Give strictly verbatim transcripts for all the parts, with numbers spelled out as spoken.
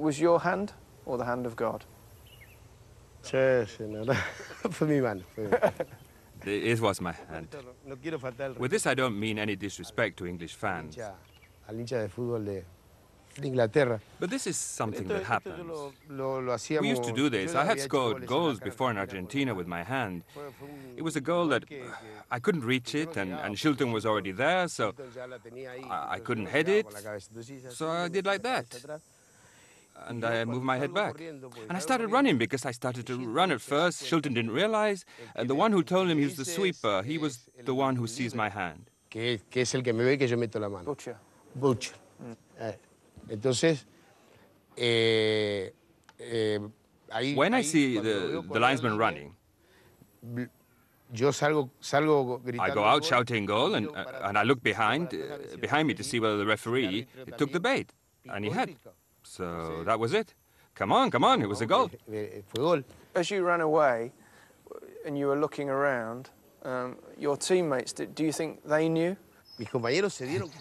was your hand or the hand of God? For me, man. It was my hand. With this, I don't mean any disrespect to English fans. But this is something that happens. We used to do this. I had scored goals before in Argentina with my hand. It was a goal that uh, I couldn't reach it, and, and Shilton was already there, so I, I couldn't head it. So I did like that. And I moved my head back. And I started running because I started to run at first. Shilton didn't realize. And the one who told him he was the sweeper, he was the one who seized my hand. Butcher. Butcher. Mm. Entonces, eh, eh, ahí, when I see the, the linesman running, yo salgo, salgo I go out shouting goal, and, uh, and I look behind, uh, behind me to see whether the referee took the bait, and he had. So that was it. Come on, come on, it was a goal. As you ran away and you were looking around, um, your teammates, do you think they knew?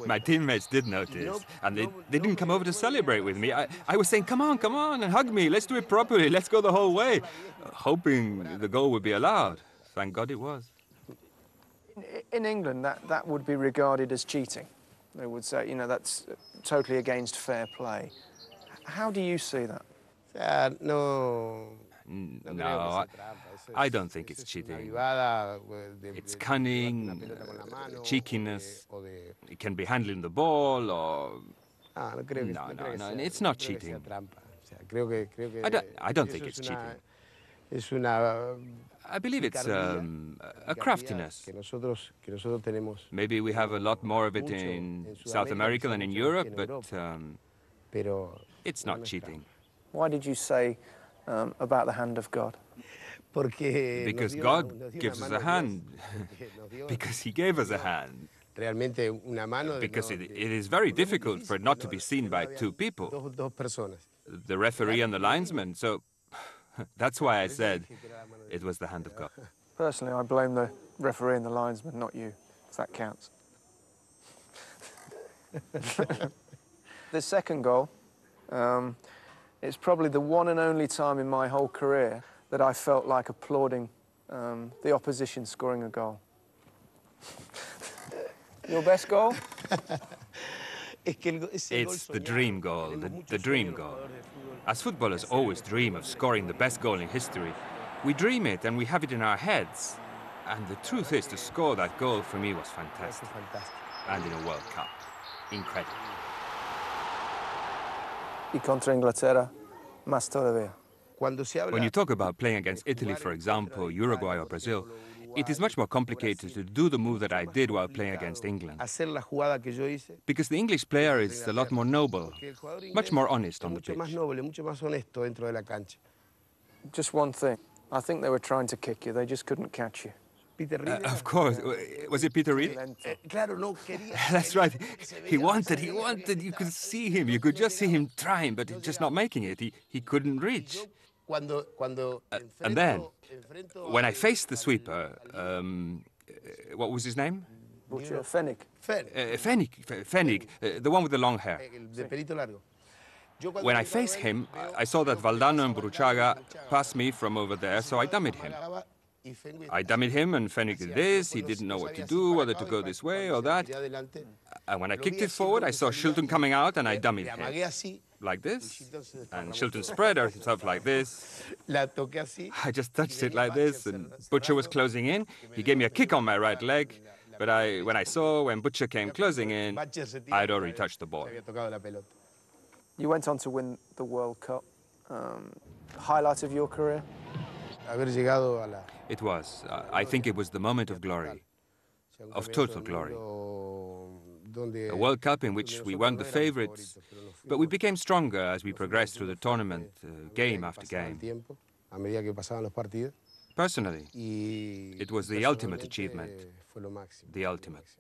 My teammates did notice, and they, they didn't come over to celebrate with me. I, I was saying, come on, come on, and hug me, let's do it properly, let's go the whole way, hoping the goal would be allowed. Thank God it was. In, in England, that, that would be regarded as cheating. They would say, you know, that's totally against fair play. How do you see that? Uh, no... No, I, I don't think it's cheating. It's cunning, uh, cheekiness. It can be handling the ball or... No, no, no, it's not cheating. I don't, I don't think it's cheating. I believe it's um, a craftiness. Maybe we have a lot more of it in South America than in Europe, but um, it's not cheating. Why did you say Um, about the hand of God? Because God gives us a hand. Because he gave us a hand. Because it, it is very difficult for it not to be seen by two people, the referee and the linesman. So that's why I said it was the hand of God. Personally, I blame the referee and the linesman, not you, if that counts. The second goal, um, it's probably the one and only time in my whole career that I felt like applauding um, the opposition scoring a goal. Your best goal? It's the dream goal, the, the dream goal. As footballers always dream of scoring the best goal in history, we dream it and we have it in our heads. And the truth is, to score that goal for me was fantastic. And in a World Cup, incredible. When you talk about playing against Italy, for example, Uruguay or Brazil, it is much more complicated to do the move that I did while playing against England. Because the English player is a lot more noble, much more honest on the pitch. Just one thing. I think they were trying to kick you. They just couldn't catch you. Uh, of course. Was it Peter Reed? That's right. He wanted, he wanted. You could see him. You could just see him trying, but just not making it. He, he couldn't reach. Uh, and then, when I faced the sweeper, um, what was his name? Butcher. Fennec. Uh, Fennec, Fennec, uh, the one with the long hair. When I faced him, I saw that Valdano and Bruciaga passed me from over there, so I dummied him. I dummied him, and Fennec did this. He didn't know what to do, whether to go this way or that. And when I kicked it forward, I saw Shilton coming out, and I dummied him. Like this. And Shilton spread herself like this. I just touched it like this, and Butcher was closing in. He gave me a kick on my right leg, but I, when I saw, when Butcher came closing in, I'd already touched the ball. You went on to win the World Cup. Um, highlight of your career? It was. I think it was the moment of glory, of total glory. A World Cup in which we weren't the favourites, but we became stronger as we progressed through the tournament, uh, game after game. Personally, it was the ultimate achievement, the ultimate.